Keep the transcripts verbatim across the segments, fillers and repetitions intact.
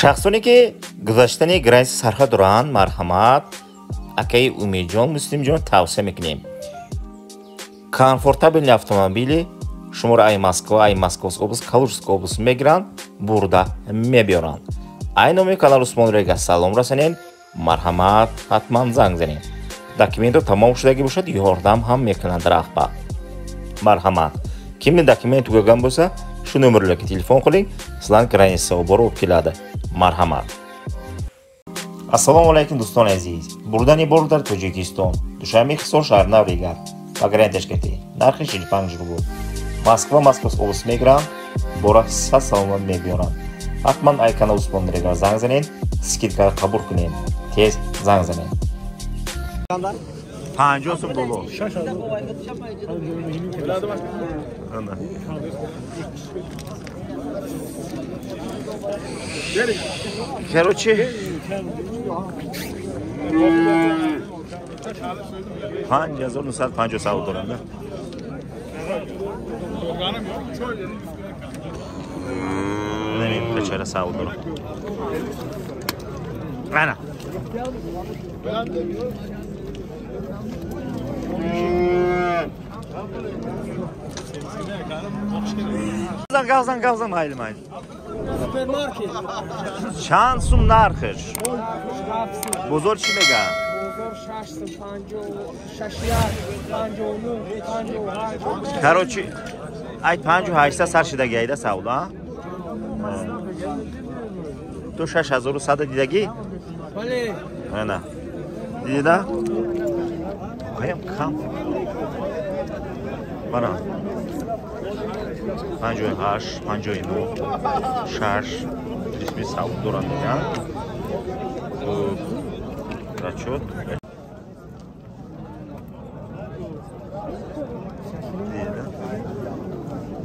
шахсоне ки гузаштани граниси сарҳа доранд марҳамат акаи Умедҷон Муслимҷон тавсия мекунем. Комфортабельни автомобили шуморо ай Москва, ай Московская область, Калужская область мегиранд, бурда мебиёранд. Ай номи канал Усмон Рега салом расонед, марҳамат, ҳатман занг занед. Документро тамом шудаги бошад, ёрдам ҳам мекунанд раҳбар. Марҳамат. Кимни документ тугаган бўлса, шу номерларга телефон қилинг, силарни граниса обора олиб келади. Marhamat. Assalomu alaykum do'stlar aziz. Burdan iboradir Tojikiston. Dushanbe Hisor shahridan Rigar. Pagran tashkati. Narxi шиль панҷ рубл. Moskva Moskovsk oblast Megram. Borak сад сомон мебиёрам. Hatman Aykana Usmon Rigar zang zaned. Skidka qabul qilin. Tez zang zaned. панҷоҳ сум боло. Короче, панҷ ҳазор нуҳсад панҷоҳ савд дорам, да? Намин бечара савд дорам. Ана. Gavzan, gavzan, gavzan, hayli mayli. Supermarket. Çan sum narxış. Bozor çi mega? Bozor şaşsın, panco, şaşyar, panconu, panco. Karoçi, ay panco haysta sarşıda geyda savda. Tu şaş hazoru sada didagi? Bale. Ana. Dida? Hayam kam. Bana. панҷоҳ ҳашт, панҷоҳ нӯҳ, шаш, рисми савд дорам меган. Хуб, расчёт.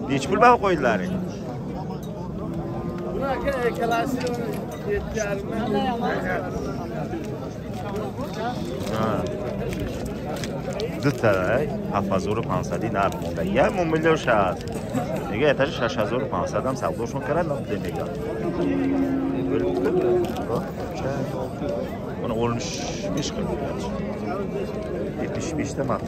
Неч пул баҳо қўйдиларинг? Дутарай ҳафт ҳазору панҷсади нарх монда. Як миллион шаҳр. Мега этажи шаш ҳазору панҷсад ҳам савдошон кард, нақде мега. Ана ҳолниш қил мегад. ҳептиш бешта мақд.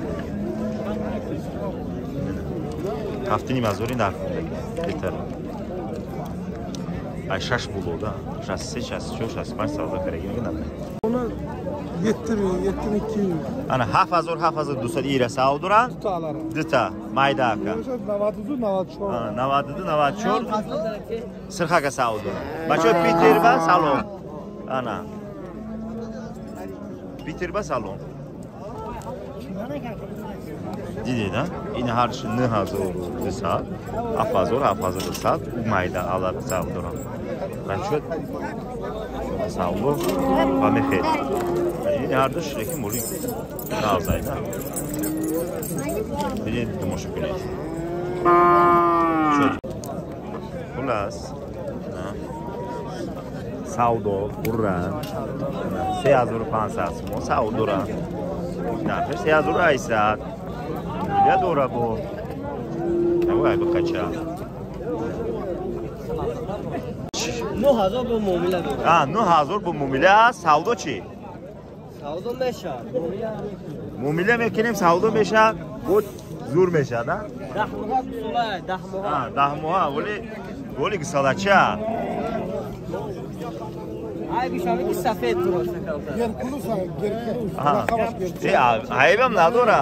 ҳафт ҳазори нарх монда. Дутарай. Ай шаш булода. шаст се шаст чор шаст панҷ савдо карагига намед. yetti bin, yetti bin iki yüz. Ana ҳафт ҳазор ҳафт ҳазор дуҳсад savduran. Duta mayda aka. navt ду, navт чор. сирх aka savduran. Bachot Peterba salom. Ana. Peterba salom. Didida. Ин ҳар нӯҳ ҳазор дуҳсад. ҳафт ҳазор ҳафт ҳазор дуҳсад mayda alab savduran. Bachot savdu va mexet. Yardım şirketim mülk razıydı. Beni demoşu güneş. Kulas, saudo, urra, seyazuru pansas mı? Saudura. Ne pes seyazura ise, ya doğru bu. Ne var bu kaça? nuh hazor bu mumile. Ah, nuh hazor bu mumile, saudo çi? Savdo meşa. Mumile mekinim savdo meşa. Bu zur meşa da. Dahmuha sulay, dahmuha. Ha, dahmuha. Oli, oli ki salaça. Ay bir şamil ki safet durur. Gerkulusa, gerkulus. Ha. E, ayıbam ne dora?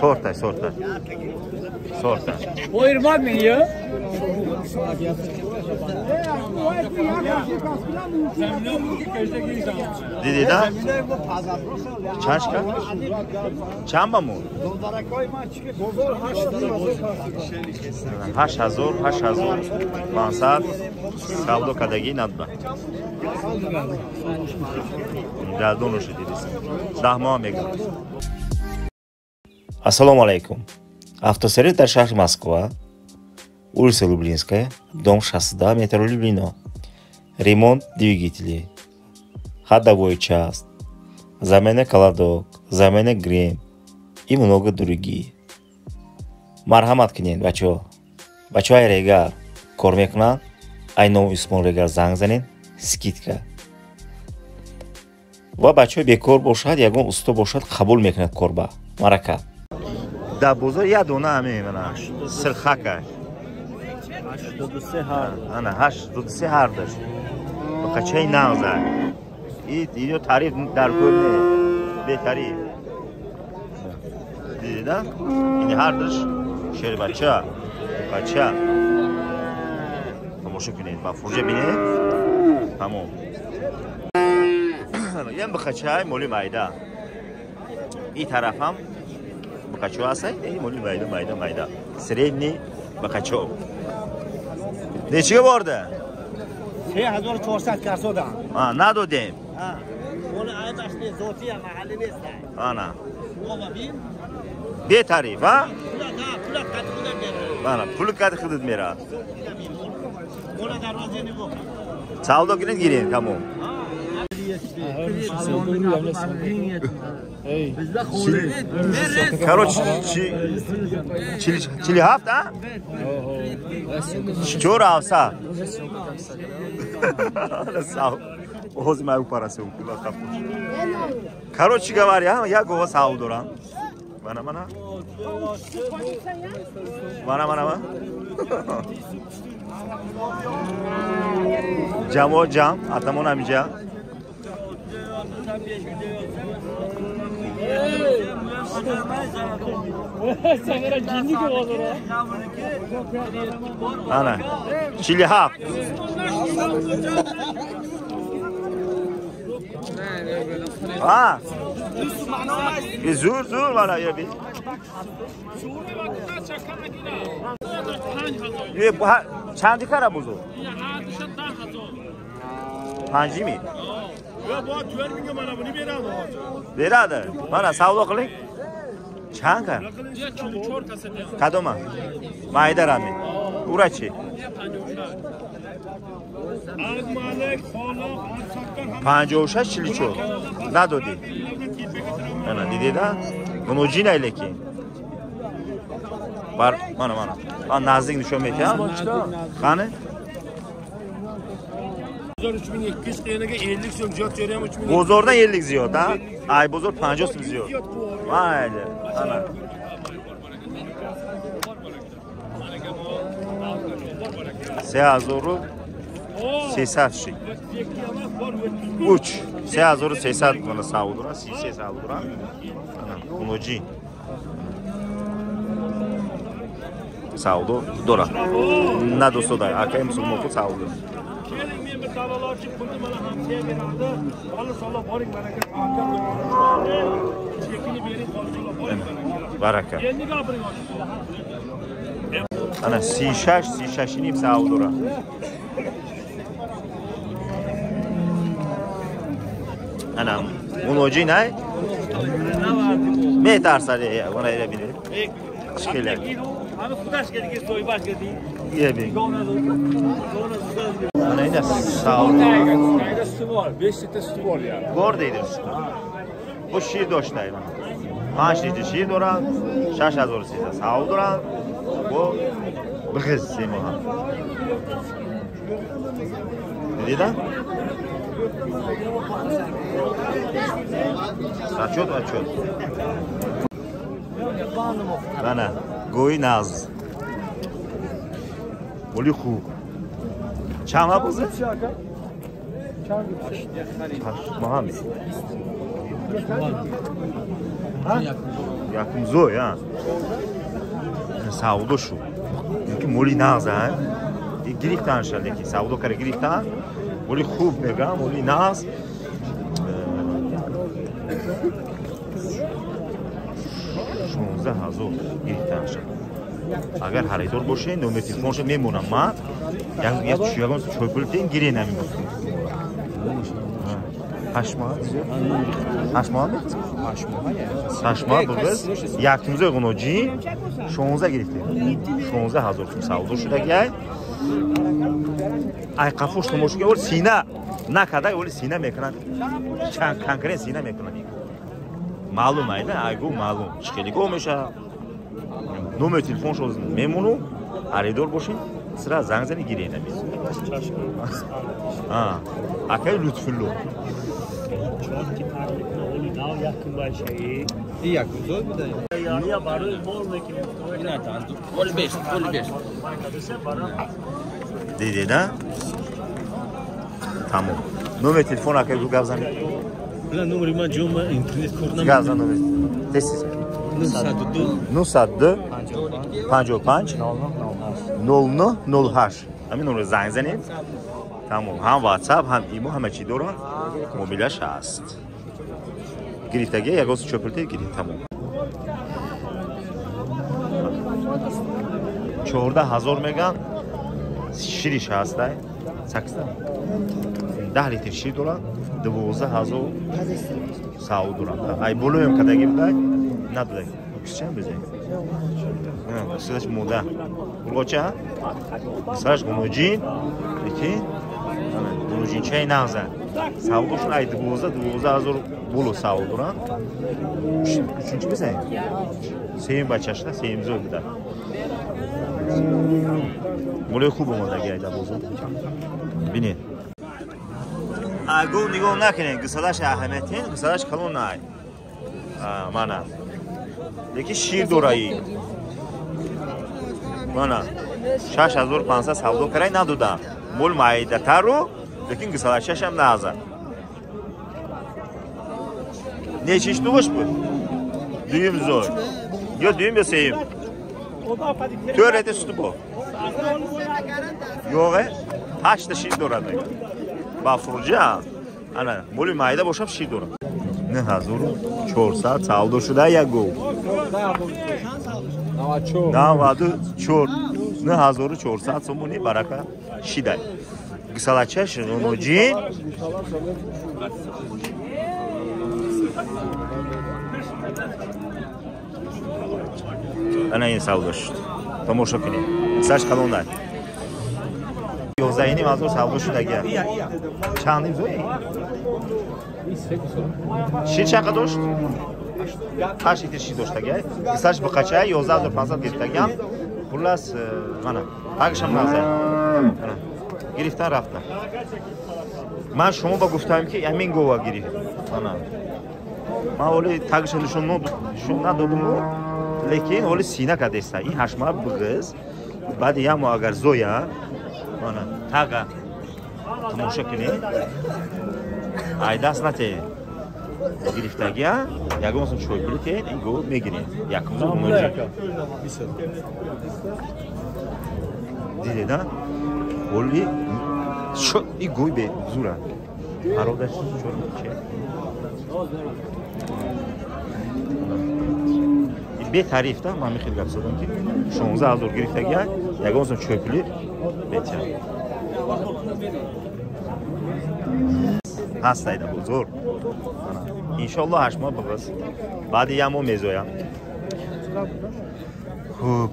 sorta sorta sorta. O yirmi milyon. Dedi da. Çanşka. Çamba mı? Haş hazır, haş hazır. Mansar, savdo kadagi nadba. Geldi onu şu dedisi. Dahma mega. Assalomu alaykum. Автосервис дар шаҳри Москва, улица Люблинская, дом шестьдесят два, метро Люблино. Ремонт двигателей. ходовой част, замена колодок, замена грим и много другие. Мархамат кинед, бачо. Бачоҳаи регар кор мекунанд. Айно исмон регар занг занед, скидка. Ва бачои бекор бошад, ягон усто бошад, қабул мекунад корба. Марака. Да бозор я дона мемана. Сирхака. هشتاد و سه ҳар. Ана هشتاد و سه ҳар дашт. Ба қачаи навза. И диё тариф дар гӯл не. Бетариф. Дида? Ин ҳар дашт. Şöyle baça, baça. Tamam şu güneyim. Bak furca binelim. Tamam. Yan bıkaçay molim ayda. İyi tarafım bıkaçı asay. İyi molim ayda, ayda, ayda. Srevni bıkaçı. Neçe vardı? سه هزار و چهارصد karsodan. Ha, nado deyim. Ha. Onu aybaşlı zotiya mahalli neyse. Ana. Baba bin. Bir tarif ha? Bana pul kadı kıdırdı mera. Ona da razı ne bu? Savda günü gireyim tamam. Karoç çili çili hafta? Çor avsa. Sav. Oz mayu parası pul kadı. Karoç gavar ya ya gova sav doran. Bana bana. Bana bana bana. Cam o cam. Atamon amca. Ana. Çilihap. Ha. Zor zor var ya bir. Ye bu çandi kara buzu. Hangi mi? Ya bu چهار میلیون bana bunu ver adam. Ver adam. Bana savdo qiling. Çanga. Kadoma. Maydarami. Urachi. پنجاه و شش چلیچو ندادی نه دیدی ده منوجی نیلکی بر منو منو آن نزدیک نشون میده خانه بزرگان elli زیاد ها ای بزرگ پنجاه زیاد وایله آن سه هزار سیصد شش uch سه هزار و سیصد mana savduran سی سی savduran moji savdo dora na dosto da akayım sumo ko savdo baraka ana سی و شش سی و شش nib savdura ana monoji ne? Ne tarsa diye ona verebilirim. Şöyle. Abi kudaş geldi ki soy baş geldi. İyi bir. Ana ne sağ ol. Kayda su var. beş litre su var ya. Gordeydi su. Bu şi doştay. beş litre şi doran. شش هزار size sağ ol doran. Bu bir sema. Dedi lan? Açıyor, açıyor. Bana goy naz. Olihu. Çama buzu. Muhammed. Ha? Yakın zor ya. Savdo şu. Çünkü moli naz ha. Giriktan şaldeki savdo kare giriktan. Moly خوب میگم moly ناز شانزده هزار گیرتن شد اگر خریدار باشه نمره تلفنش میمونم من یک یک چیگان چوی پول دین گیری نمیمونم هشت ماه هشت ماه هشت ماه بگز یکتیمزه قناجی شانزده گیرتن شانزده هزار سودا شده گیر ay kafuş tomoşu gör sina Ne kadar öyle sinem ekran. Konkret sinem ekran. Malum ayda, aygo malum. Çıkılık olmuşa. Nume telefon şozun memunu. Arador boşun. Sıra zangzani gireyim biz. Ha. Akay lütfullu. Yakın başlayı. İyi yakın zor bir de. Yarıya barı bol vekili. Yine tanıdık. Bol beş, bol beş. Dedi de. Tamam. Nume telefon akay bu gavzan. Buna numarıma cuma internet kuruna. Gavzan numarı. Tesiz. Nusaddı. Panco panç. Nolnu nolhaş. Amin onu zangzani. Tamam. Hem WhatsApp hem imo hem çi doran. Mobilaş hast. Giriftage ya gaz çöpürte girin tamam. Çorda hazır megan şiriş hastay. Saksta. ده لیتر شیر دولار دوازده هزار ساو دولار. ای بولیم کدای گیبدای ندای. چند بزنی؟ نه سرش مودا. گوچه؟ سرش گنوچین. دیکی؟ گنوچین چه نازن؟ ساو دوشون ای دوازده دوازده هزار بولو ساو دولار. چند بزنی؟ سیم بچهش نه سیم زود بده. بله خوب مودا گیری دوازده. بینی. Ağol nigo nakine, qısadaş əhəmiyyətin, qısadaş kalon ay. Mana. Deki şir dorayı. Mana. Şaş azor pansa savdo karay nadu da. Mol maida taru, lekin qısadaş şaşam naza. Ne çeşit duş bu? Düğüm zor. Yo düğüm yo sevim. Törədə sütü bu. Yox e. Haç da şir doradı. Bafurca, ana, bolu maide boşap şi dora. Ne hazır? Çor saat savdo şuda ya go. Ne vardı? Çor. Ne hazır? Çor saat somu ne baraka şiday. Gisala çeşin onoji. Ana yine savdo şud. Tamoşa kini. Saç kalonlar. Yozayini mazur savuşu da gel. Çanlıyım zoy. Şir çaka dost. Aş itir şir dost da gel. İsaç bakaçaya yozazdır pansat girip de gel. Burlas ana. Akşam nazar. Ana. Giriften rafta. Ben şunu da guftayım ki emin gova girip. Ana. Ben öyle takışa düşündüm. Şundan doldum. Lekin öyle sinek adesta. İyi haşma bu kız. Badi ya muagar zoya. Ana taga tomuşa kine aydas nate giriftagiya yagomsun şoy bulite go megire yakımda umurcu dileda bolvi şo igoy be zura arodaş şoy bir tarifte mami xilgap sodam ki şonza azor giriftagiya yagomsun çöpülür بچه هست ایده بزرگ انشالله هشت ماه بغست بعد یه ماه میزویم خوب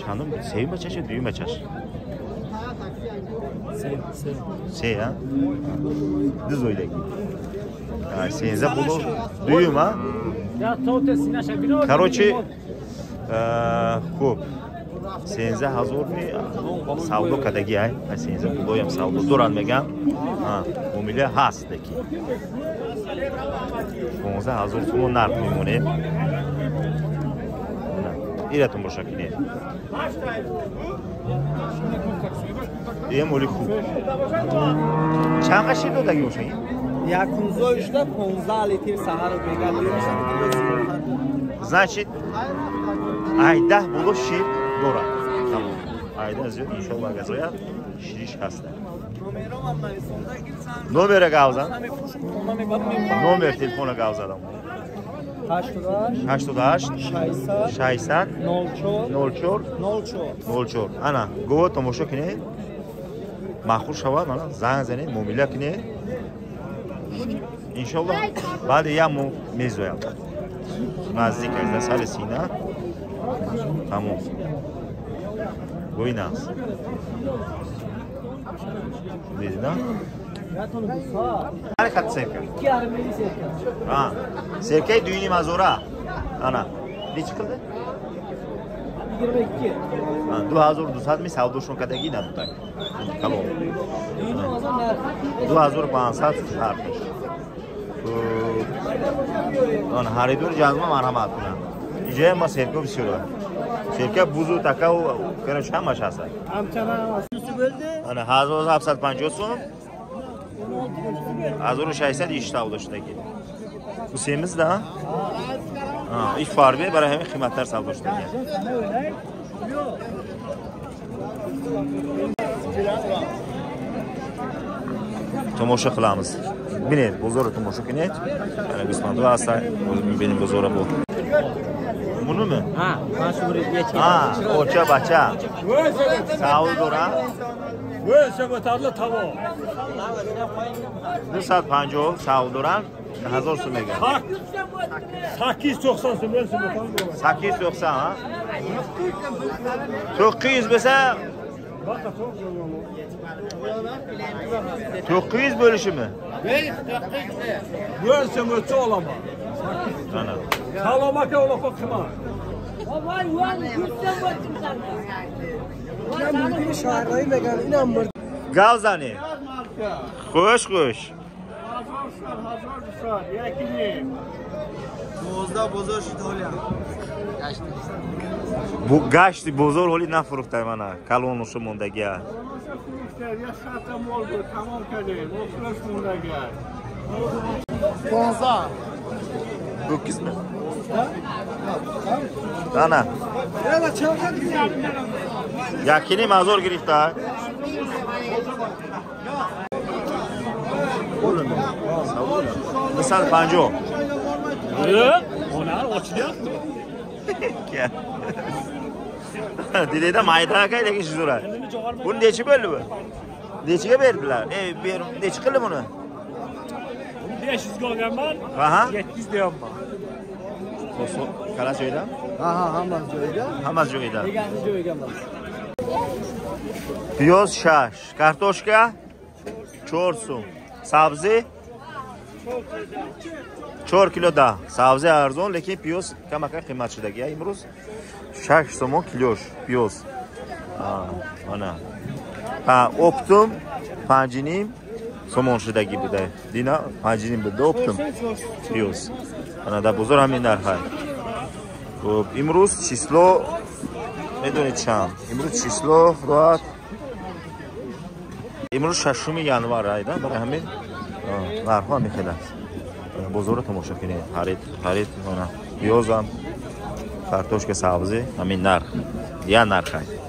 چندم سیم بچه چه دویم بچه سه ها دوزویدگی سینزه بولو دویم ها کاروچی خوب سینزه هزار می سالو کدکی ای سینزه بودیم سالو دوران میگم ممیله هست دکی سینزه هزار تومون نرد میمونه ایرتون برشا کنید یه مولی خوب چند قشی دو دکی باشید یکونزویشده پونزده لیتر سهر رو بگم значит айда було шир дора тамом айда зё иншалла газоя шириш ҳаста номера гавзан номер телефона гавзадам ҳаштод ҳашт шайсад нол чор нол чор нол чор ана гово тамошо кинед махур шавад ана занг занед муомила кинед иншалла баъди як моҳ мезоям نزدیک از سال سینه تمام گوی نست دیدی نه Harekat sevkâ. İki armeli sevkâ. Ha. Sevkâ düğünü mazora. Ana. Ne çıkıldı? yirmi iki. Ha, ikki ming to'rt yuz savdo-shonkadagi narxlar. Qalov. Düğünü mazora narxi ikki ming to'rt yuz narxi. Bu. Ana haridor jazma marhamat bilan. İcema sevkâ bisiyorlar. Sevkâ buzu taka u qarash hamash asar. Hamchana susi bo'ldi. Ana ikki ming to'rt yuz ellik so'm. Azur şahsen işte avlaştaki. Bu semiz daha. Ah, iş farbe, bana hemen kıymetler savlaştaki. Tomoşa kılamız. Binet, bozora tomoşa binet. Yani Bismillah asla, benim bozora bu. Bunu mu? Ha, ha, oca baca. Sağ ol dora. Ve sebetarlı tava. Ne saat panjol sağ duran hazır sümege. sakkiz to'qson sümege sakkiz to'qson ha. to'qqiz mesela to'qqiz bölüşümü. besh to'qqiz. Sümege olama. Ana. Salama ke olafa kıma. Vay vay yüzden baktım sende. Gavzani. Hoş hoş. Bu gaştı bozor holi na furuktay mana. Kalonu şu mondagi ya. Bu kısmı. Ana. Yakini mazur giriftar. Oğlum. Misal panco. Ne? Onlar açtı yaptı. Gel. Dilede mayda kay lekin şura. Bunu neçi böldü bu? Neçiye verdiler? E bir neçi qildi bunu? besh yuz ga olganman. Aha. yetti yuz deyam ben. Koso, kala joyda? Ha ha, hamma joyda. Hamma joyda. Deganni joyiga bor. Piyoz shash, kartoshka to'rt so'm. Sabzi to'rt kilo da. Sabzi arzon, lekin piyoz kamaqay qiymatchidagi. Imroz shash so'm kilosh piyoz. Ha, mana. Ha, optum panjinim somonshidagi buday. Dina panjinim buday optum piyoz. Ana da bozor همین narxi. Xo'p, imroz chislo medonid cham. Imroz chislo roat. Imroz shashum yanvar ayda, bari همین narxi ham keladi. Bozorni tomosha qiling. Xarid, xarid mana piyoz ham, kartoshka, sabzi همین narx. Ya narxi.